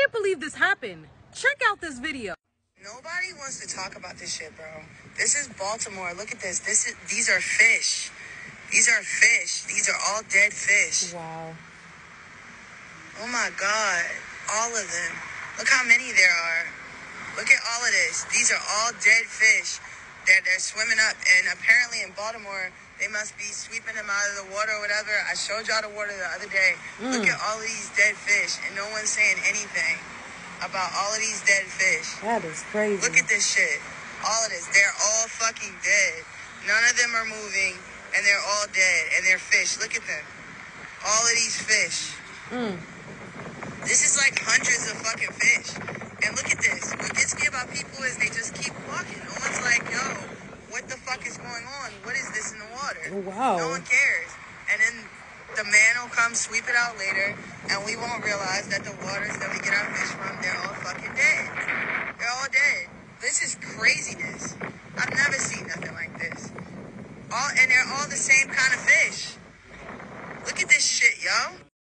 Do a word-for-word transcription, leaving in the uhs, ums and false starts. can't believe this happened. Check out this video. Nobody wants to talk about this shit, bro. This is Baltimore. Look at this. This is these are fish. These are fish. These are all dead fish. Wow. Oh my God. All of them. Look how many there are. Look at all of this. These are all dead fish that they're swimming up. And apparently in Baltimore, they must be sweeping them out of the water or whatever. I showed y'all the water the other day. Mm. Look at all of these dead fish. And no one's saying anything about all of these dead fish. That is crazy. Look at this shit. All of this. They're all fucking dead. None of them are moving. And they're all dead. And they're fish. Look at them. All of these fish. Mm. This is like hundreds of fucking fish. And look at this. What gets me about people is they just keep walking. No one's like, yo, what the fuck is going on? What is this in the water? Oh, wow. No one cares. And then the man will come sweep it out later, and we won't realize that the waters that we get our fish from, they're all fucking dead. They're all dead. This is craziness. I've never seen nothing like this. All, and they're all the same kind of